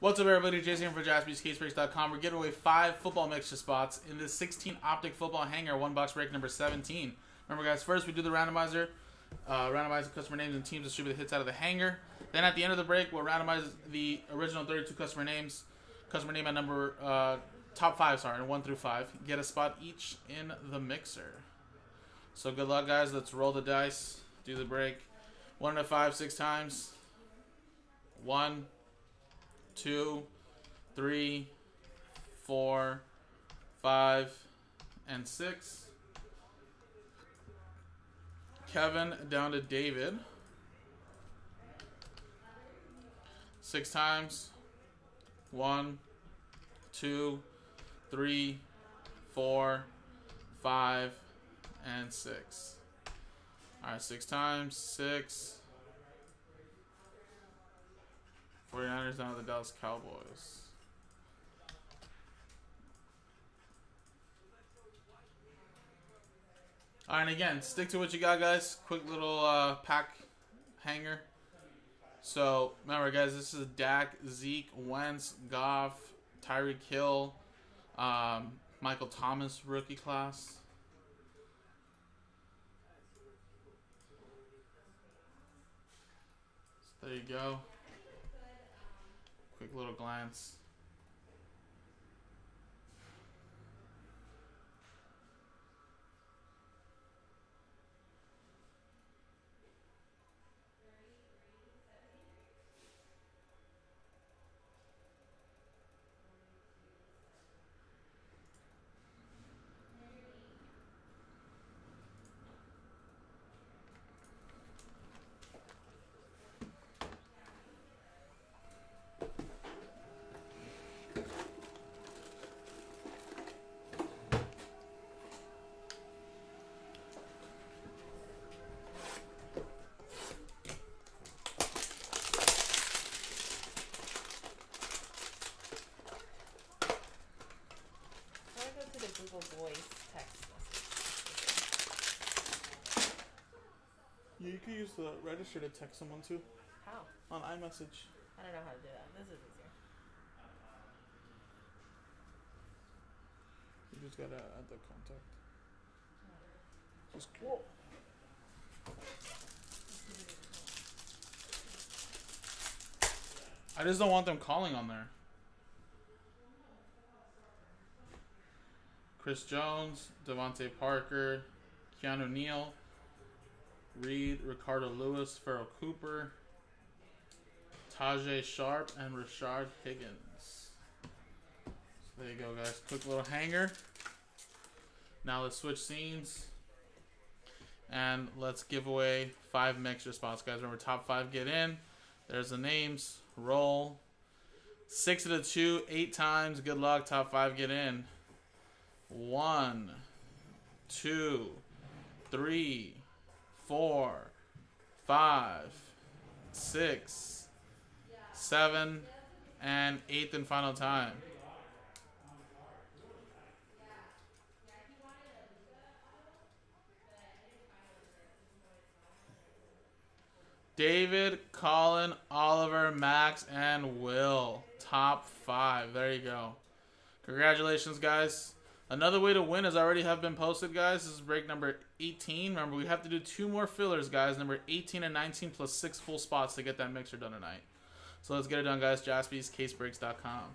What's up, everybody? Jason here for JaspysCaseBreaks.com. We're giving away 5 football mixture spots in this 16 optic football hanger, $1 break number 17. Remember, guys, first we do the randomizer, randomizing customer names and teams, distribute the hits out of the hanger. Then at the end of the break, we'll randomize the original 32 customer names, customer name at number top 5, sorry, 1 through 5. Get a spot each in the mixer. So good luck, guys. Let's roll the dice. Do the break. 1 to 5, 6 times. 1, 2, 3, 4, 5, and 6. Kevin down to David. 6 times. 1, 2, 3, 4, 5, and 6. All right, 6 times. 6. 49ers down to the Dallas Cowboys. All right, again, stick to what you got, guys. Quick little pack hanger. So, remember, guys, this is Dak, Zeke, Wentz, Goff, Tyreek Hill, Michael Thomas rookie class. So there you go. Quick little glance. Voice text message. Yeah, you could use the register to text someone too. How? On iMessage. I don't know how to do that. This is easier. You just gotta add the contact. Just cool. I just don't want them calling on there. Chris Jones, Devontae Parker, Keanu Neal, Reed, Ricardo Lewis, Farrell Cooper, Tajay Sharp, and Rashard Higgins. So there you go, guys. Quick little hanger. Now let's switch scenes. And let's give away 5 mixture spots, guys. Remember, top 5 get in. There's the names. Roll. 6 of the 2, 8 times. Good luck. Top 5 get in. 1, 2, 3, 4, 5, 6, 7, and 8th and final time. David, Colin, Oliver, Max, and Will. Top 5. There you go. Congratulations, guys. Another way to win is already have been posted, guys. This is break number 18. Remember, we have to do 2 more fillers, guys. Number 18 and 19 plus 6 full spots to get that mixer done tonight. So let's get it done, guys. JaspysCaseBreaks.com.